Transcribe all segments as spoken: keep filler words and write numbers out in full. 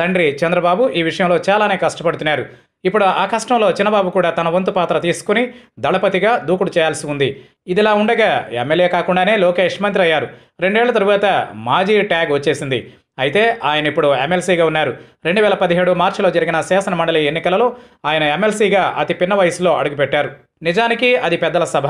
తండ్రి చంద్రబాబు ఈ విషయంలో చాలానే కష్టపడుతున్నారు. ఇప్పుడు ఆ కష్టంలో చిన్నబాబు కూడా తన వంతు పాత్ర తీసుకుని దళపతిగా దూకుడు చేయాల్సి ఉంది. ఇదిలా ఉండగా ఎమ్మెల్యే కాకుండానే లోకేష్ మంత్రి అయ్యారు. రెండేళ్ల తరువాత మాజీ ట్యాగ్ వచ్చేసింది. అయితే ఆయన ఇప్పుడు ఎమ్మెల్సీగా ఉన్నారు. రెండు వేల పదిహేడు మార్చిలో జరిగిన శాసనమండలి ఎన్నికలలో ఆయన ఎమ్మెల్సీగా అతి పిన్న వయసులో అడుగుపెట్టారు. నిజానికి అది పెద్దల సభ.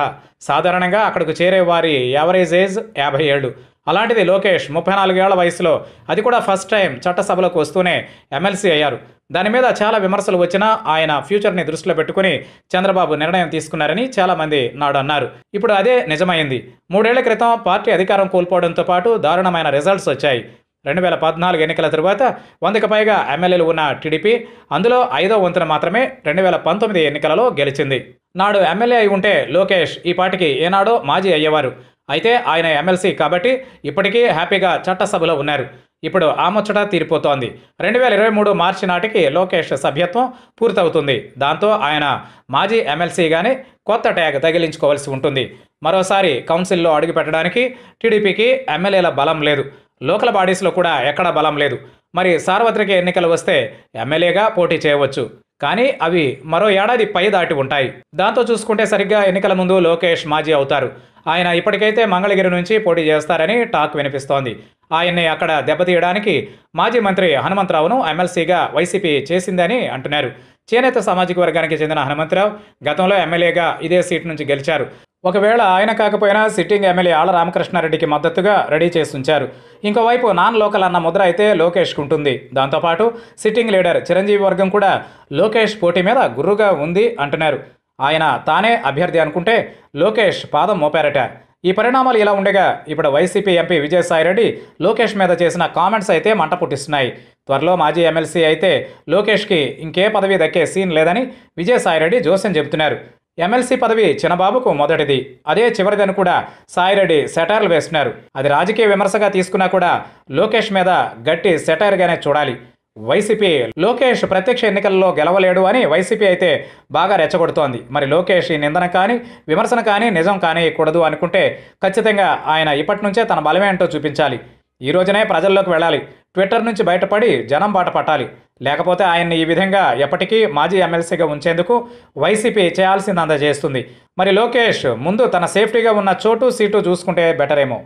సాధారణంగా అక్కడకు చేరే వారి యావరేజ్ ఏజ్ యాభై ఏళ్ళు. అలాంటిది లోకేష్ ముప్పై నాలుగేళ్ల వయసులో, అది కూడా ఫస్ట్ టైం చట్టసభలకు వస్తూనే ఎమ్మెల్సీ అయ్యారు. దాని మీద చాలా విమర్శలు వచ్చినా ఆయన ఫ్యూచర్ని దృష్టిలో పెట్టుకుని చంద్రబాబు నిర్ణయం తీసుకున్నారని చాలామంది నాడు అన్నారు. ఇప్పుడు అదే నిజమైంది. మూడేళ్ల క్రితం పార్టీ అధికారం కోల్పోవడంతో పాటు దారుణమైన రిజల్ట్స్ వచ్చాయి. రెండు వేల పద్నాలుగు ఎన్నికల తరువాత వందకు పైగా ఎమ్మెల్యేలు ఉన్న టీడీపీ అందులో ఐదో వంతున మాత్రమే రెండు వేల పంతొమ్మిది ఎన్నికలలో గెలిచింది. నాడు ఎమ్మెల్యే అయి ఉంటే లోకేష్ ఈ పార్టీకి ఏనాడో మాజీ అయ్యేవారు. అయితే ఆయన ఎమ్మెల్సీ కాబట్టి ఇప్పటికీ హ్యాపీగా చట్టసభలో ఉన్నారు. ఇప్పుడు ఆ ముచ్చట తీరిపోతోంది. రెండు వేల ఇరవై మూడు మార్చి నాటికి లోకేష్ సభ్యత్వం పూర్తవుతుంది. దాంతో ఆయన మాజీ ఎమ్మెల్సీగానే కొత్త ట్యాగ్ తగిలించుకోవాల్సి ఉంటుంది. మరోసారి కౌన్సిల్లో అడుగుపెట్టడానికి టీడీపీకి ఎమ్మెల్యేల బలం లేదు. లోకల్ బాడీస్లో కూడా ఎక్కడా బలం లేదు. మరి సార్వత్రిక ఎన్నికలు వస్తే ఎమ్మెల్యేగా పోటీ చేయవచ్చు, కానీ అవి మరో ఏడాది పై దాటి ఉంటాయి. దాంతో చూసుకుంటే సరిగ్గా ఎన్నికల ముందు లోకేష్ మాజీ అవుతారు. ఆయన ఇప్పటికైతే మంగళగిరి నుంచి పోటీ చేస్తారని టాక్ వినిపిస్తోంది. ఆయన్ని అక్కడ దెబ్బతీయడానికి మాజీ మంత్రి హనుమంతరావును ఎమ్మెల్సీగా వైసీపీ చేసిందని అంటున్నారు. చేనేత సామాజిక వర్గానికి చెందిన హనుమంతరావు గతంలో ఎమ్మెల్యేగా ఇదే సీటు నుంచి గెలిచారు. ఒకవేళ ఆయన కాకపోయినా సిట్టింగ్ ఎమ్మెల్యే ఆళ్ల రామకృష్ణారెడ్డికి మద్దతుగా రెడీ చేసి ఉంచారు. ఇంకోవైపు నాన్ లోకల్ అన్న ముద్ర అయితే లోకేష్కు ఉంటుంది. దాంతోపాటు సిట్టింగ్ లీడర్ చిరంజీవి వర్గం కూడా లోకేష్ పోటీ మీద గుర్రుగా ఉంది అంటున్నారు. ఆయన తానే అభ్యర్థి అనుకుంటే లోకేష్ పాదం మోపారట. ఈ పరిణామాలు ఇలా ఉండగా ఇప్పుడు వైసీపీ ఎంపీ విజయసాయిరెడ్డి లోకేష్ మీద చేసిన కామెంట్స్ అయితే మంట పుట్టిస్తున్నాయి. త్వరలో మాజీ ఎమ్మెల్సీ అయితే లోకేష్కి ఇంకే పదవి దక్కే సీన్ లేదని విజయసాయిరెడ్డి జోస్యం చెబుతున్నారు. ఎమ్మెల్సీ పదవి చిన్నబాబుకు మొదటిది, అదే చివరిదని కూడా సాయిరెడ్డి సెటైర్లు వేస్తున్నారు. అది రాజకీయ విమర్శగా తీసుకున్నా కూడా లోకేష్ మీద గట్టి సెటైర్గానే చూడాలి. వైసీపీ లోకేష్ ప్రత్యక్ష ఎన్నికల్లో గెలవలేడు అని వైసీపీ అయితే బాగా రెచ్చగొడుతోంది. మరి లోకేష్ ఈ నిందన కానీ విమర్శన కానీ నిజం కానీ కూడదు అనుకుంటే ఖచ్చితంగా ఆయన ఇప్పటి నుంచే తన బలమేంటో చూపించాలి. ఈ రోజునే ప్రజల్లోకి వెళ్ళాలి. ట్విట్టర్ నుంచి బయటపడి జనం బాట పట్టాలి. లేకపోతే ఆయన్ని ఈ విధంగా ఎప్పటికీ మాజీ ఎమ్మెల్సీగా ఉంచేందుకు వైసీపీ చేయాల్సిందంతా చేస్తుంది. మరి లోకేష్ ముందు తన సేఫ్టీగా ఉన్న చోటు సీటు చూసుకుంటే బెటర్ ఏమో.